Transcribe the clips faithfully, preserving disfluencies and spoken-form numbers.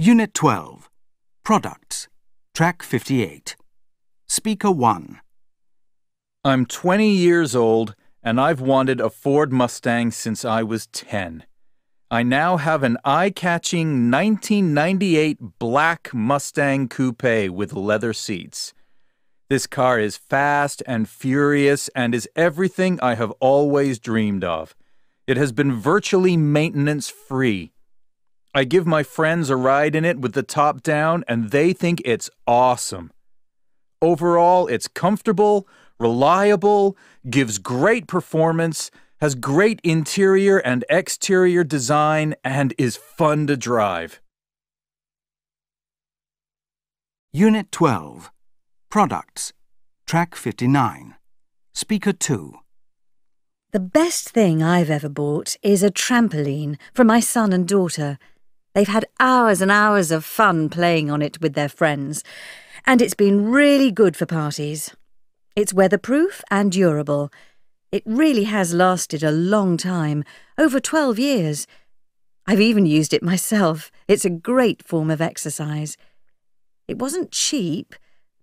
Unit twelve. Products. Track fifty-eight. Speaker one. I'm twenty years old and I've wanted a Ford Mustang since I was ten. I now have an eye-catching nineteen ninety-eight black Mustang coupe with leather seats. This car is fast and furious and is everything I have always dreamed of. It has been virtually maintenance-free. I give my friends a ride in it with the top down, and they think it's awesome. Overall, it's comfortable, reliable, gives great performance, has great interior and exterior design, and is fun to drive. Unit twelve. Products. Track fifty-nine. Speaker two. The best thing I've ever bought is a trampoline for my son and daughter. They've had hours and hours of fun playing on it with their friends, and it's been really good for parties. It's weatherproof and durable. It really has lasted a long time, over twelve years. I've even used it myself. It's a great form of exercise. It wasn't cheap,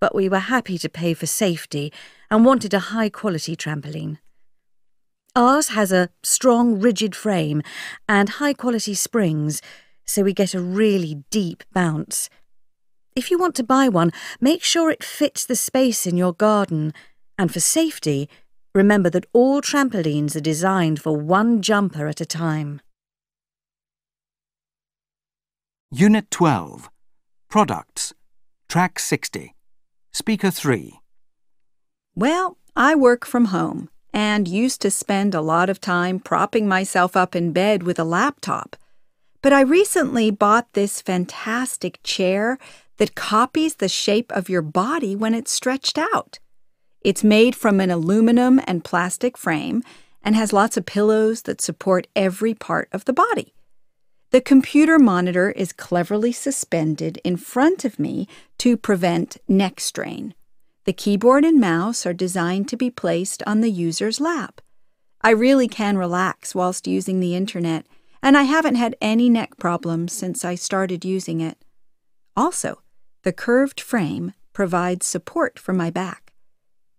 but we were happy to pay for safety and wanted a high-quality trampoline. Ours has a strong, rigid frame and high-quality springs, so we get a really deep bounce. If you want to buy one, make sure it fits the space in your garden. And for safety, remember that all trampolines are designed for one jumper at a time. Unit twelve. Products. Track sixty. Speaker three. Well, I work from home and used to spend a lot of time propping myself up in bed with a laptop. But I recently bought this fantastic chair that copies the shape of your body when it's stretched out. It's made from an aluminum and plastic frame and has lots of pillows that support every part of the body. The computer monitor is cleverly suspended in front of me to prevent neck strain. The keyboard and mouse are designed to be placed on the user's lap. I really can relax whilst using the internet, and I haven't had any neck problems since I started using it. Also, the curved frame provides support for my back.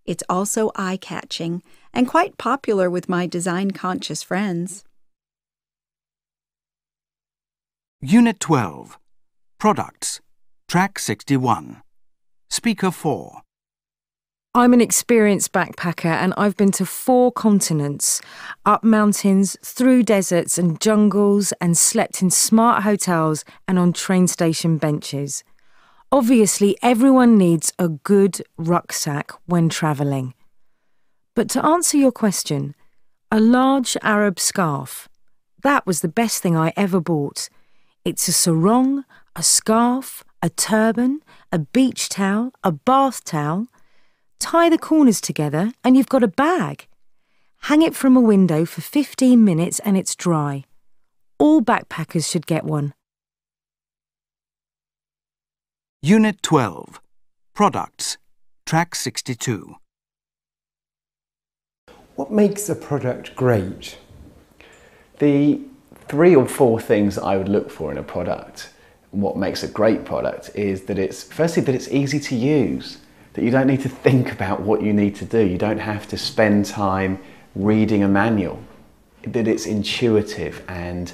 It's also eye-catching and quite popular with my design-conscious friends. Unit twelve. Products. Track sixty-one. Speaker four. I'm an experienced backpacker and I've been to four continents, up mountains, through deserts and jungles, and slept in smart hotels and on train station benches. Obviously, everyone needs a good rucksack when travelling. But to answer your question, a large Arab scarf. That was the best thing I ever bought. It's a sarong, a scarf, a turban, a beach towel, a bath towel. Tie the corners together and you've got a bag. Hang it from a window for fifteen minutes and it's dry. All backpackers should get one. Unit twelve. Products. Track sixty-two. What makes a product great? The three or four things I would look for in a product, and what makes a great product, is that it's, firstly, that it's easy to use. That you don't need to think about what you need to do. You don't have to spend time reading a manual. That it's intuitive and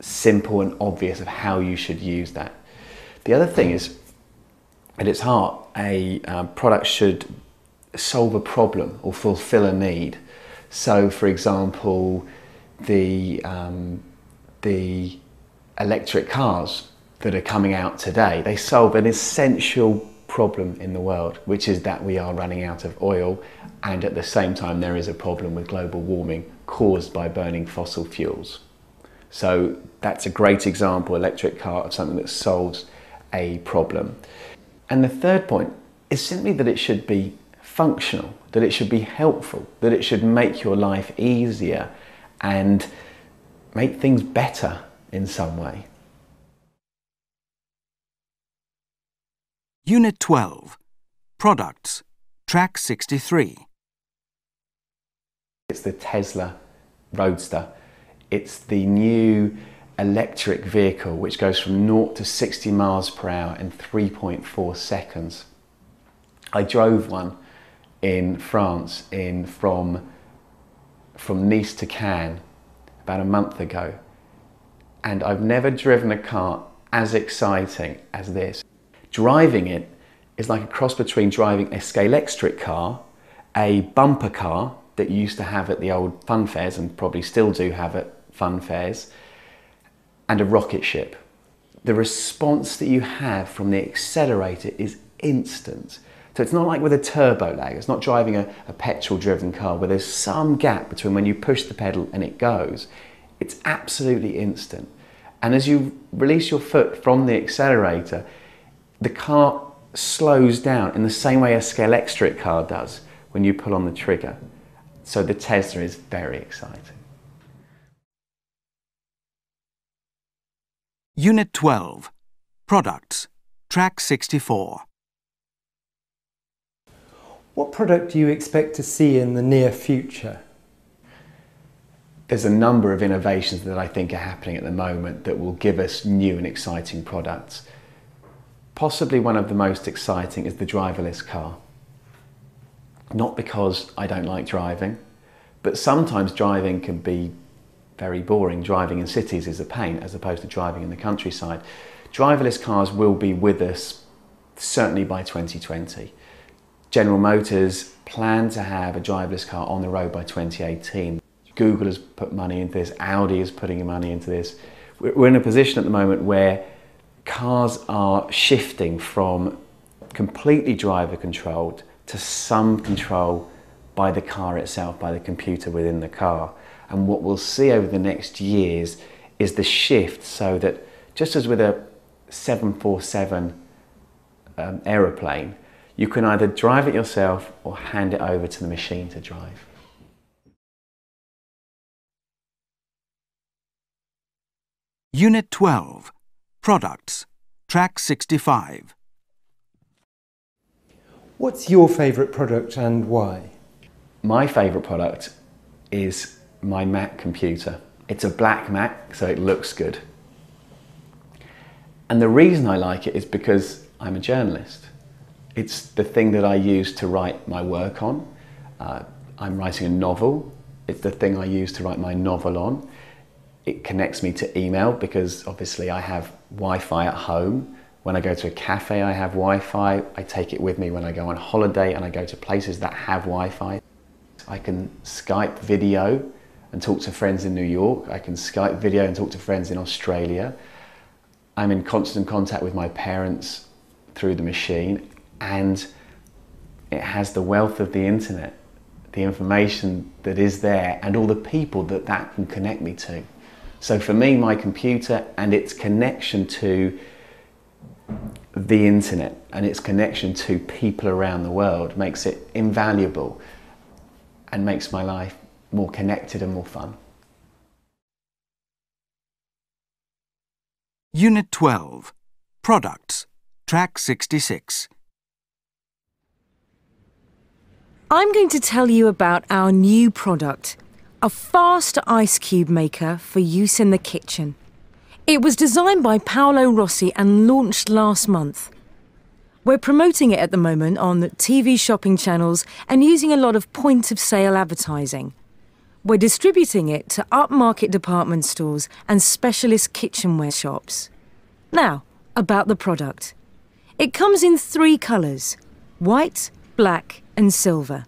simple and obvious of how you should use that. The other thing is, at its heart, a uh, product should solve a problem or fulfill a need. So, for example, the, um, the electric cars that are coming out today, they solve an essential problem problem in the world, which is that we are running out of oil, and at the same time there is a problem with global warming caused by burning fossil fuels. So that's a great example, electric car, of something that solves a problem. And the third point is simply that it should be functional, that it should be helpful, that it should make your life easier and make things better in some way. Unit twelve. Products. Track sixty-three. It's the Tesla Roadster. It's the new electric vehicle, which goes from zero to sixty miles per hour in three point four seconds. I drove one in France in from, from Nice to Cannes about a month ago, and I've never driven a car as exciting as this. Driving it is like a cross between driving a Scalextric car, a bumper car that you used to have at the old fun fairs and probably still do have at fun fairs, and a rocket ship. The response that you have from the accelerator is instant. So it's not like with a turbo lag, it's not driving a, a petrol-driven car where there's some gap between when you push the pedal and it goes. It's absolutely instant. And as you release your foot from the accelerator, the car slows down in the same way a Scalextric car does when you pull on the trigger. So the Tesla is very exciting. Unit twelve, Products, Track sixty-four. What product do you expect to see in the near future? There's a number of innovations that I think are happening at the moment that will give us new and exciting products. Possibly one of the most exciting is the driverless car. Not because I don't like driving, but sometimes driving can be very boring. Driving in cities is a pain as opposed to driving in the countryside. Driverless cars will be with us certainly by twenty twenty. General Motors plan to have a driverless car on the road by twenty eighteen. Google has put money into this, Audi is putting money into this. We're in a position at the moment where cars are shifting from completely driver controlled to some control by the car itself, by the computer within the car. And what we'll see over the next years is the shift so that, just as with a seven forty-seven um, aeroplane, you can either drive it yourself or hand it over to the machine to drive. Unit twelve, Products, Track sixty-five. What's your favourite product and why? My favourite product is my Mac computer. It's a black Mac, so it looks good. And the reason I like it is because I'm a journalist. It's the thing that I use to write my work on. Uh, I'm writing a novel. It's the thing I use to write my novel on. It connects me to email because obviously I have Wi-Fi at home. When I go to a cafe, I have Wi-Fi. I take it with me when I go on holiday and I go to places that have Wi-Fi. I can Skype video and talk to friends in New York. I can Skype video and talk to friends in Australia. I'm in constant contact with my parents through the machine, and it has the wealth of the internet, the information that is there, and all the people that that can connect me to. So for me, my computer and its connection to the internet and its connection to people around the world makes it invaluable and makes my life more connected and more fun. Unit twelve, Products, Track sixty-six. I'm going to tell you about our new product, a fast ice cube maker for use in the kitchen. It was designed by Paolo Rossi and launched last month. We're promoting it at the moment on T V shopping channels and using a lot of point-of-sale advertising. We're distributing it to upmarket department stores and specialist kitchenware shops. Now, about the product. It comes in three colours: white, black and silver.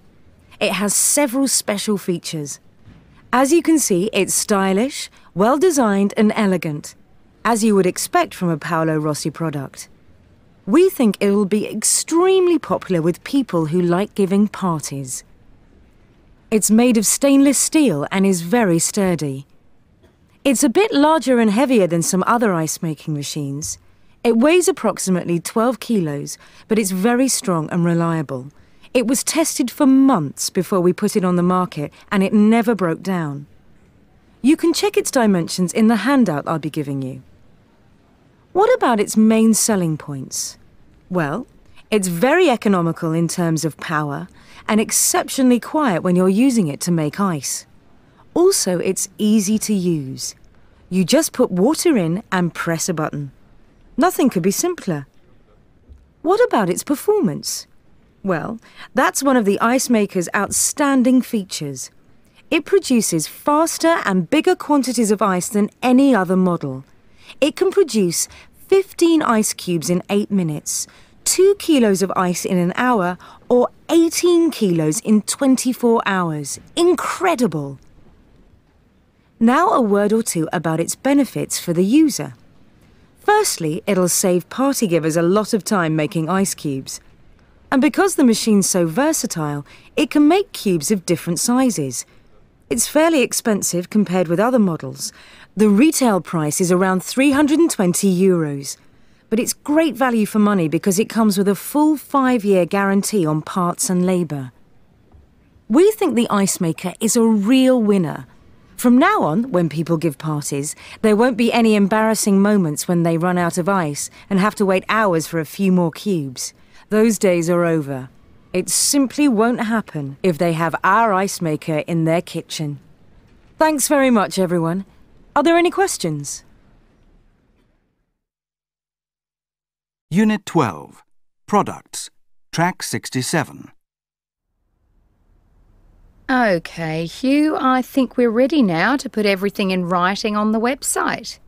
It has several special features. As you can see, it's stylish, well-designed and elegant, as you would expect from a Paolo Rossi product. We think it will be extremely popular with people who like giving parties. It's made of stainless steel and is very sturdy. It's a bit larger and heavier than some other ice-making machines. It weighs approximately twelve kilos, but it's very strong and reliable. It was tested for months before we put it on the market, and it never broke down. You can check its dimensions in the handout I'll be giving you. What about its main selling points? Well, it's very economical in terms of power, and exceptionally quiet when you're using it to make ice. Also, it's easy to use. You just put water in and press a button. Nothing could be simpler. What about its performance? Well, that's one of the ice maker's outstanding features. It produces faster and bigger quantities of ice than any other model. It can produce fifteen ice cubes in eight minutes, two kilos of ice in an hour, or eighteen kilos in twenty-four hours. Incredible! Now a word or two about its benefits for the user. Firstly, it'll save party givers a lot of time making ice cubes. And because the machine's so versatile, it can make cubes of different sizes. It's fairly expensive compared with other models. The retail price is around three hundred twenty euros. But it's great value for money because it comes with a full five-year guarantee on parts and labour. We think the ice maker is a real winner. From now on, when people give parties, there won't be any embarrassing moments when they run out of ice and have to wait hours for a few more cubes. Those days are over. It simply won't happen if they have our ice maker in their kitchen. Thanks very much, everyone. Are there any questions? Unit twelve. Products. Track sixty-seven. OK, Hugh, I think we're ready now to put everything in writing on the website.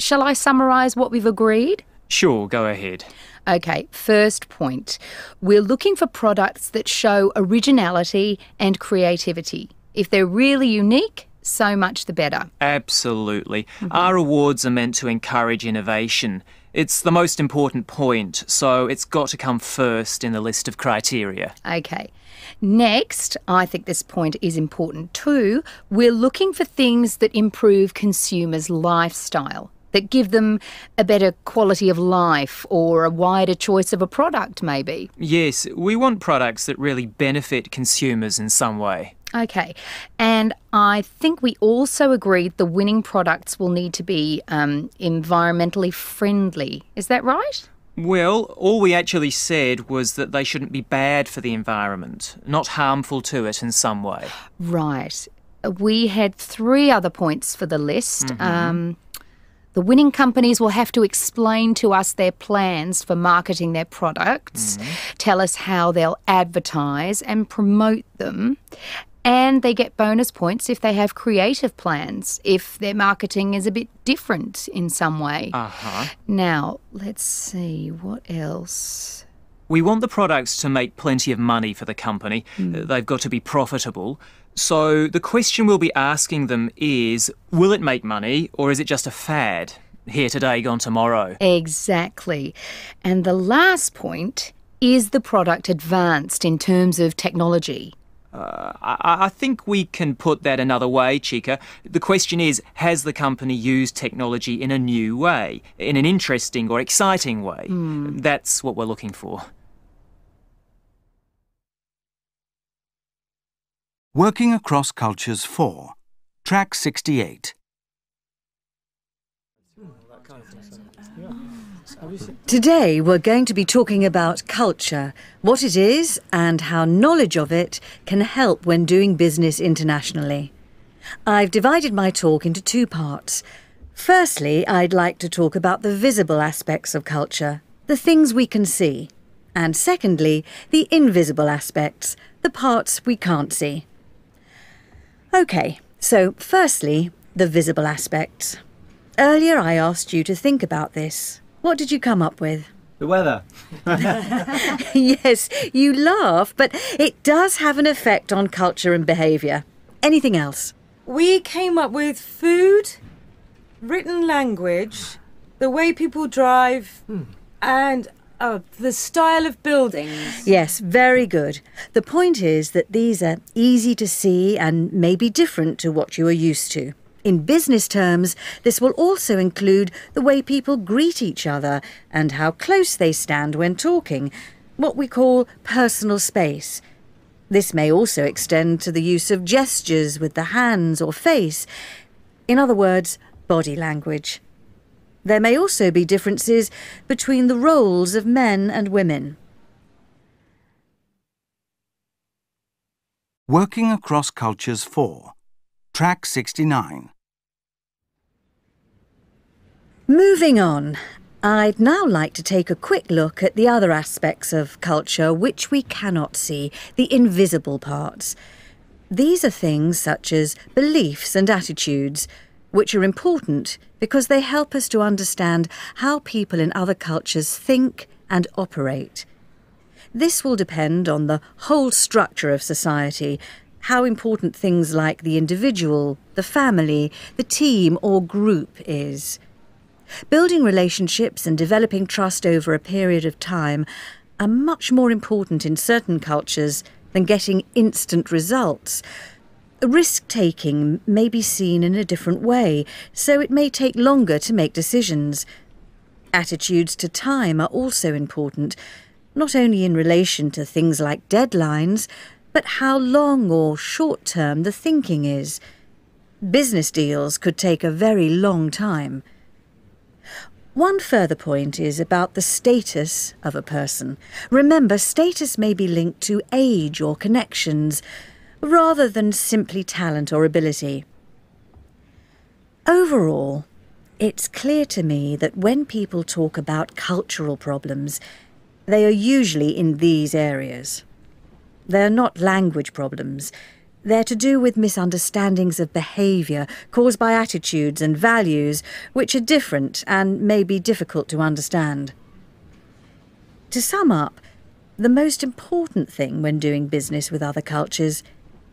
Shall I summarise what we've agreed? Sure, go ahead. OK, first point. We're looking for products that show originality and creativity. If they're really unique, so much the better. Absolutely. Mm-hmm. Our awards are meant to encourage innovation. It's the most important point, so it's got to come first in the list of criteria. OK. Next, I think this point is important too. We're looking for things that improve consumers' lifestyle, that give them a better quality of life or a wider choice of a product, maybe. Yes, we want products that really benefit consumers in some way. OK. And I think we also agreed the winning products will need to be um, environmentally friendly. Is that right? Well, all we actually said was that they shouldn't be bad for the environment, not harmful to it in some way. Right. We had three other points for the list. Mm-hmm. Um... The winning companies will have to explain to us their plans for marketing their products, mm. tell us how they'll advertise and promote them, and they get bonus points if they have creative plans, if their marketing is a bit different in some way. Uh-huh. Now, let's see, what else? We want the products to make plenty of money for the company. Mm. They've got to be profitable. So the question we'll be asking them is, will it make money or is it just a fad? Here today, gone tomorrow. Exactly. And the last point, is the product advanced in terms of technology? Uh, I, I think we can put that another way, Chica. The question is, has the company used technology in a new way, in an interesting or exciting way? Mm. That's what we're looking for. Working Across Cultures four, Track sixty-eight. Today we're going to be talking about culture, what it is and how knowledge of it can help when doing business internationally. I've divided my talk into two parts. Firstly, I'd like to talk about the visible aspects of culture, the things we can see. And secondly, the invisible aspects, the parts we can't see. OK, so firstly, the visible aspects. Earlier I asked you to think about this. What did you come up with? The weather. Yes, you laugh, but it does have an effect on culture and behaviour. Anything else? We came up with food, written language, the way people drive, mm. and... Oh, the style of buildings. Yes, very good. The point is that these are easy to see and may be different to what you are used to. In business terms, this will also include the way people greet each other and how close they stand when talking, what we call personal space. This may also extend to the use of gestures with the hands or face. In other words, body language. There may also be differences between the roles of men and women. Working Across Cultures four, Track sixty-nine. Moving on, I'd now like to take a quick look at the other aspects of culture which we cannot see, the invisible parts. These are things such as beliefs and attitudes, which are important because they help us to understand how people in other cultures think and operate. This will depend on the whole structure of society, how important things like the individual, the family, the team or group is. Building relationships and developing trust over a period of time are much more important in certain cultures than getting instant results. Risk-taking may be seen in a different way, so it may take longer to make decisions. Attitudes to time are also important, not only in relation to things like deadlines, but how long or short-term the thinking is. Business deals could take a very long time. One further point is about the status of a person. Remember, status may be linked to age or connections, rather than simply talent or ability. Overall, it's clear to me that when people talk about cultural problems, they are usually in these areas. They're not language problems. They're to do with misunderstandings of behaviour caused by attitudes and values which are different and may be difficult to understand. To sum up, the most important thing when doing business with other cultures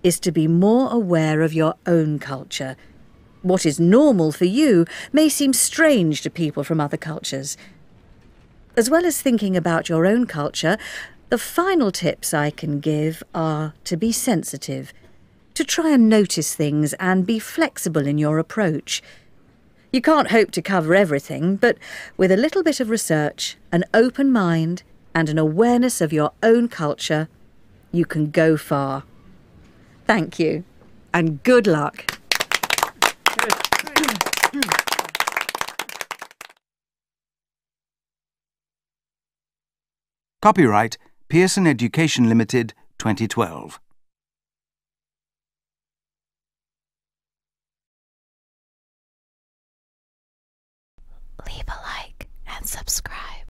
is to be more aware of your own culture. What is normal for you may seem strange to people from other cultures. As well as thinking about your own culture, the final tips I can give are to be sensitive, to try and notice things and be flexible in your approach. You can't hope to cover everything, but with a little bit of research, an open mind, and an awareness of your own culture, you can go far. Thank you, and good luck. Copyright Pearson Education Limited, twenty twelve. Leave a like and subscribe.